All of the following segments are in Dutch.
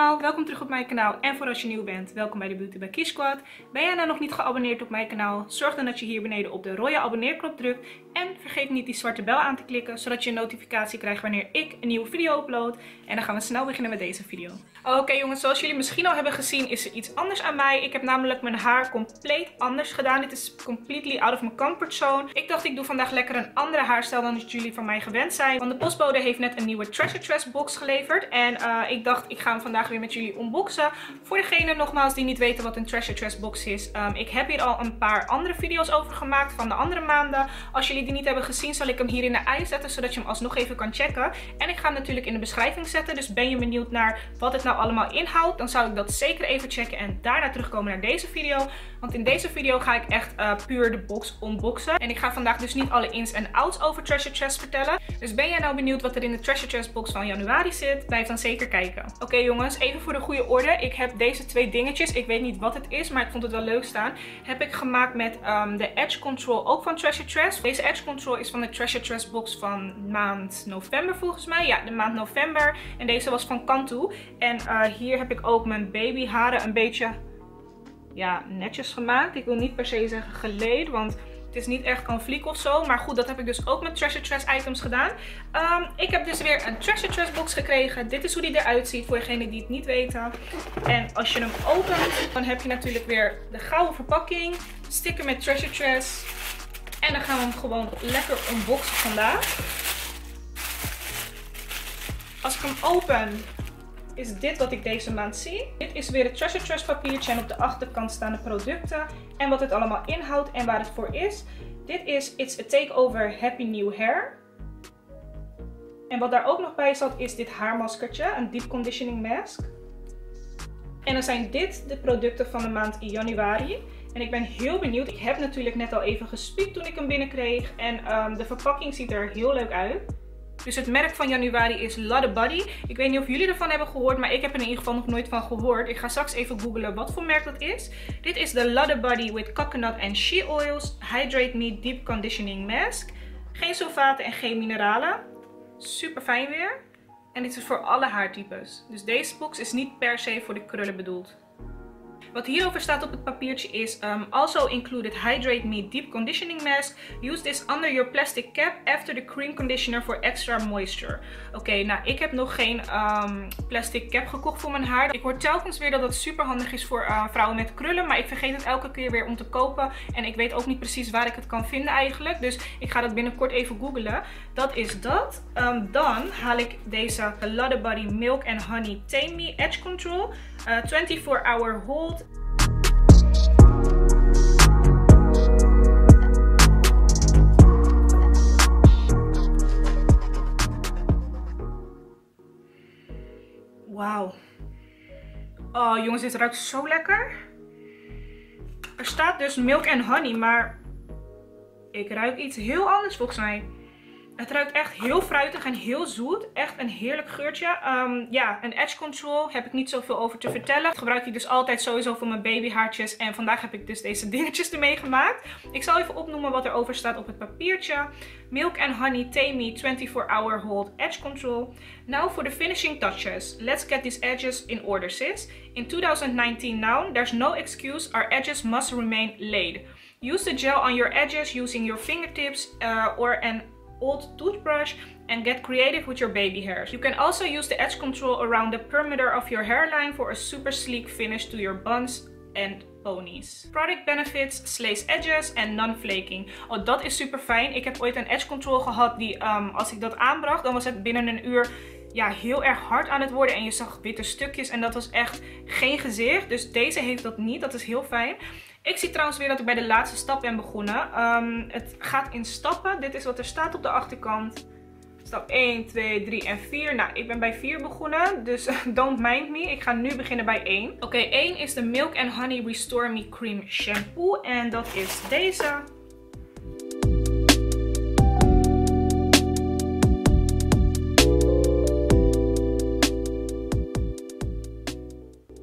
allemaal, welkom terug op mijn kanaal en voor als je nieuw bent, welkom bij De Beauty by Kissquad. Ben jij nou nog niet geabonneerd op mijn kanaal, zorg dan dat je hier beneden op de rode abonneerknop drukt en vergeet niet die zwarte bel aan te klikken, zodat je een notificatie krijgt wanneer ik een nieuwe video upload. En dan gaan we snel beginnen met deze video. Oké jongens, zoals jullie misschien al hebben gezien is er iets anders aan mij. Ik heb namelijk mijn haar compleet anders gedaan. Dit is completely out of my comfort zone. Ik dacht ik doe vandaag lekker een andere haarstijl dan dat jullie van mij gewend zijn. Want de postbode heeft net een nieuwe Treasure Tress box geleverd. En ik dacht ik ga hem vandaag weer met jullie unboxen. Voor degenen nogmaals die niet weten wat een Treasure Tress box is. Ik heb hier al een paar andere video's over gemaakt van de andere maanden. Als jullie die niet hebben gezien zal ik hem hier in de i zetten. Zodat je hem alsnog even kan checken. En ik ga hem natuurlijk in de beschrijving zetten. Dus ben je benieuwd naar wat het nou allemaal inhoudt. Dan zou ik dat zeker even checken en daarna terugkomen naar deze video. Want in deze video ga ik echt puur de box unboxen. En ik ga vandaag dus niet alle ins en outs over Treasure Tress vertellen. Dus ben jij nou benieuwd wat er in de Treasure Tress box van januari zit? Blijf dan zeker kijken. Oké jongens, even voor de goede orde. Ik heb deze twee dingetjes. Ik weet niet wat het is, maar ik vond het wel leuk staan. Heb ik gemaakt met de Edge Control ook van Treasure Tress. Deze Edge Control is van de Treasure Tress box van maand november volgens mij. Ja, de maand november. En deze was van Cantu. En hier heb ik ook mijn babyharen een beetje... ja, netjes gemaakt. Ik wil niet per se zeggen geleed, want het is niet echt een vliek of zo. Maar goed, dat heb ik dus ook met Treasure Tress items gedaan. Ik heb dus weer een Treasure Tress box gekregen. Dit is hoe die eruit ziet voor degenen die het niet weten. En als je hem opent, dan heb je natuurlijk weer de gouden verpakking. Sticker met Treasure Tress. En dan gaan we hem gewoon lekker unboxen vandaag. Als ik hem open... is dit wat ik deze maand zie. Dit is weer het Treasure Tress papiertje en op de achterkant staan de producten en wat het allemaal inhoudt en waar het voor is. Dit is It's a Takeover Happy New Hair. En wat daar ook nog bij zat is dit haarmaskertje, een deep conditioning mask. En dan zijn dit de producten van de maand januari. En ik ben heel benieuwd. Ik heb natuurlijk net al even gespiekt toen ik hem binnenkreeg en de verpakking ziet er heel leuk uit. Dus het merk van januari is Lottabody. Ik weet niet of jullie ervan hebben gehoord, maar ik heb er in ieder geval nog nooit van gehoord. Ik ga straks even googlen wat voor merk dat is. Dit is de Lottabody with Coconut and Shea Oils Hydrate Me Deep Conditioning Mask. Geen sulfaten en geen mineralen. Super fijn weer. En dit is voor alle haartypes. Dus deze box is niet per se voor de krullen bedoeld. Wat hierover staat op het papiertje is also included Hydrate Me Deep Conditioning Mask. Use this under your plastic cap after the cream conditioner for extra moisture. Oké, nou ik heb nog geen plastic cap gekocht voor mijn haar. Ik hoor telkens weer dat dat super handig is voor vrouwen met krullen. Maar ik vergeet het elke keer weer om te kopen. En ik weet ook niet precies waar ik het kan vinden eigenlijk. Dus ik ga dat binnenkort even googlen. Dat is dat. Dan haal ik deze Lottabody Milk and Honey Tame Me Edge Control. 24 hour hold. Wauw. Oh jongens, dit ruikt zo lekker. Er staat dus milk en honey, maar ik ruik iets heel anders volgens mij. Het ruikt echt heel fruitig en heel zoet. Echt een heerlijk geurtje. Ja, een edge control heb ik niet zoveel over te vertellen. Ik gebruik die dus altijd sowieso voor mijn babyhaartjes. En vandaag heb ik dus deze dingetjes ermee gemaakt. Ik zal even opnoemen wat er over staat op het papiertje. Milk and Honey Tame Me 24 Hour Hold Edge Control. Now for the finishing touches. Let's get these edges in order, sis. In 2019 now, there's no excuse. Our edges must remain laid. Use the gel on your edges using your fingertips or an old toothbrush and get creative with your baby hairs. You can also use the edge control around the perimeter of your hairline for a super sleek finish to your buns and ponies. Product benefits, slays edges en non-flaking. Oh, dat is super fijn. Ik heb ooit een edge control gehad die als ik dat aanbracht, dan was het binnen een uur ja, heel erg hard aan het worden en je zag witte stukjes en dat was echt geen gezicht. Dus deze heeft dat niet, dat is heel fijn. Ik zie trouwens weer dat ik bij de laatste stap ben begonnen. Het gaat in stappen. Dit is wat er staat op de achterkant. Stap 1, 2, 3 en 4. Nou, ik ben bij 4 begonnen. Dus don't mind me. Ik ga nu beginnen bij 1. Oké, 1 is de Milk and Honey Restore Me Cream Shampoo. En dat is deze.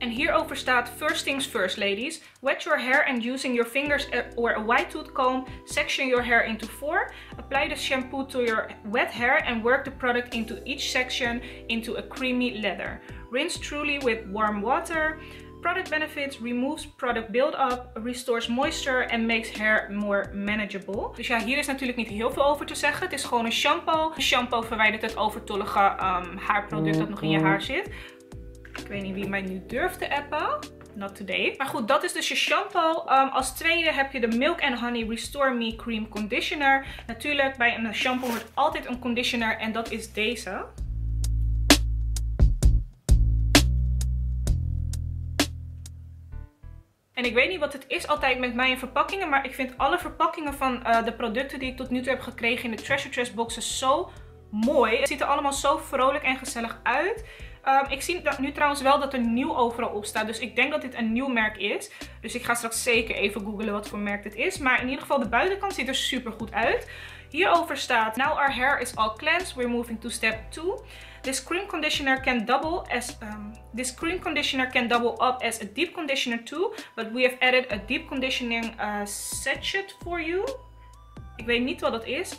Hierover staat first things first ladies, wet your hair and using your fingers or a wide tooth comb, section your hair into 4, apply the shampoo to your wet hair and work the product into each section into a creamy lather. Rinse thoroughly with warm water. Product benefits: removes product build-up, restores moisture en makes hair more manageable. Dus ja, hier is natuurlijk niet heel veel over te zeggen. Het is gewoon een shampoo. Een shampoo verwijdert het overtollige haarproduct dat nog in je haar zit. Ik weet niet wie mij nu durft te appen. Not today. Maar goed, dat is dus je shampoo. Als tweede heb je de Milk and Honey Restore Me Cream Conditioner. Natuurlijk, bij een shampoo hoort altijd een conditioner en dat is deze. En ik weet niet wat het is altijd met mij in verpakkingen, maar ik vind alle verpakkingen van de producten die ik tot nu toe heb gekregen in de Treasure Tress boxen zo mooi. Het ziet er allemaal zo vrolijk en gezellig uit. Ik zie nu trouwens wel dat er nieuw overal op staat, dus ik denk dat dit een nieuw merk is. Dus ik ga straks zeker even googlen wat voor merk dit is. Maar in ieder geval, de buitenkant ziet er super goed uit. Hierover staat: Now our hair is all cleansed, we're moving to step 2. This cream conditioner can double up as a deep conditioner too, but we have added a deep conditioning sachet for you. Ik weet niet wat dat is.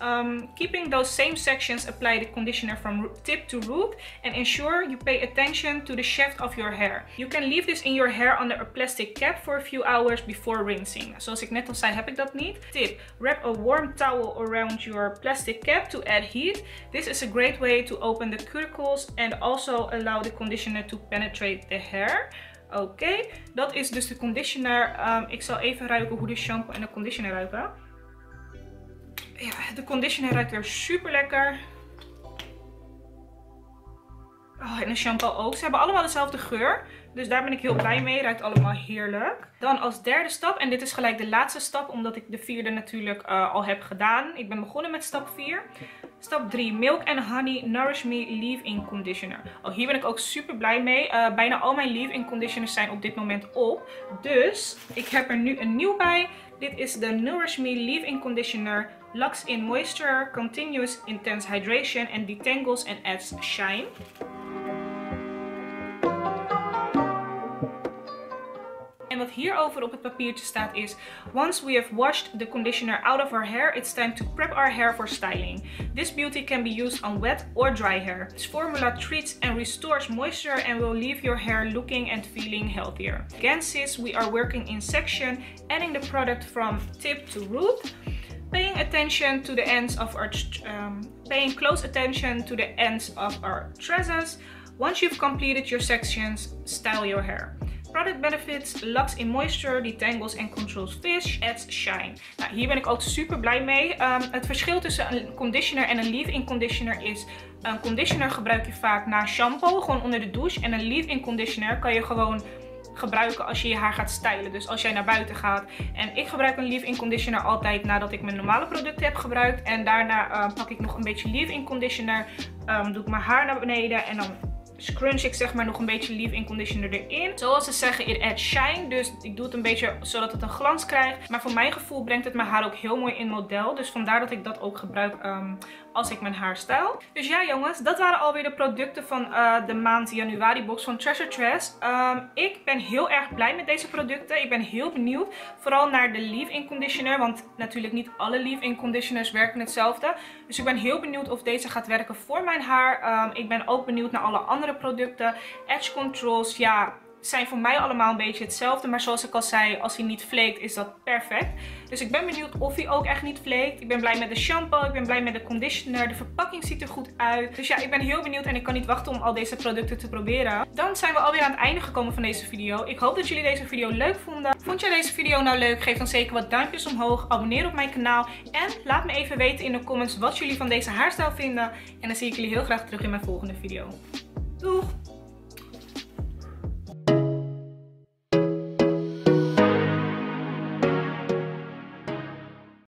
Keeping those same sections, apply the conditioner from tip to root and ensure you pay attention to the shaft of your hair. You can leave this in your hair under a plastic cap for a few hours before rinsing. Zoals ik net al zei, heb ik dat niet. Tip: wrap a warm towel around your plastic cap to add heat. This is a great way to open the cuticles and also allow the conditioner to penetrate the hair. Oké, dat is dus de conditioner. Ik zal even ruiken hoe de shampoo en de conditioner ruiken. Ja, de conditioner ruikt weer super lekker. Oh, en de shampoo ook. Ze hebben allemaal dezelfde geur. Dus daar ben ik heel blij mee. Ruikt allemaal heerlijk. Dan als derde stap. En dit is gelijk de laatste stap. Omdat ik de vierde natuurlijk al heb gedaan. Ik ben begonnen met stap 4. Stap 3. Milk and Honey Nourish Me Leave-In Conditioner. Oh, hier ben ik ook super blij mee. Bijna al mijn leave-in conditioners zijn op dit moment op. Dus ik heb er nu een nieuw bij. Dit is de Nourish Me Leave-In Conditioner. Locks in moisture, continues intense hydration and detangles and adds shine. En wat hierover op het papiertje staat is: Once we have washed the conditioner out of our hair, it's time to prep our hair for styling. This beauty can be used on wet or dry hair. This formula treats and restores moisture and will leave your hair looking and feeling healthier. Again sis, we are working in section, adding the product from tip to root. Paying close attention to the ends of our tresses. Once you've completed your sections, style your hair. Product benefits: locks in moisture, detangles and controls fish, adds shine. Nou, hier ben ik ook super blij mee. Het verschil tussen een conditioner en een leave-in conditioner is: een conditioner gebruik je vaak na shampoo, gewoon onder de douche. En een leave-in conditioner kan je gewoon gebruiken als je je haar gaat stylen. Dus als jij naar buiten gaat. En ik gebruik een leave-in conditioner altijd nadat ik mijn normale producten heb gebruikt. En daarna pak ik nog een beetje leave-in conditioner. Doe ik mijn haar naar beneden en dan scrunch ik zeg maar nog een beetje leave-in conditioner erin. Zoals ze zeggen, it adds shine. Dus ik doe het een beetje zodat het een glans krijgt. Maar voor mijn gevoel brengt het mijn haar ook heel mooi in model. Dus vandaar dat ik dat ook gebruik als ik mijn haar stijl. Dus ja jongens, dat waren alweer de producten van de maand januari box van Treasure Tress. Ik ben heel erg blij met deze producten. Ik ben heel benieuwd. Vooral naar de leave-in conditioner. Want natuurlijk niet alle leave-in conditioners werken hetzelfde. Dus ik ben heel benieuwd of deze gaat werken voor mijn haar. Ik ben ook benieuwd naar alle andere producten. Edge controls, ja, zijn voor mij allemaal een beetje hetzelfde. Maar zoals ik al zei, als hij niet flaked is dat perfect. Dus ik ben benieuwd of hij ook echt niet flaked. Ik ben blij met de shampoo, ik ben blij met de conditioner. De verpakking ziet er goed uit. Dus ja, ik ben heel benieuwd en ik kan niet wachten om al deze producten te proberen. Dan zijn we alweer aan het einde gekomen van deze video. Ik hoop dat jullie deze video leuk vonden. Vond jij deze video nou leuk? Geef dan zeker wat duimpjes omhoog. Abonneer op mijn kanaal. En laat me even weten in de comments wat jullie van deze haarstijl vinden. En dan zie ik jullie heel graag terug in mijn volgende video. Doeg!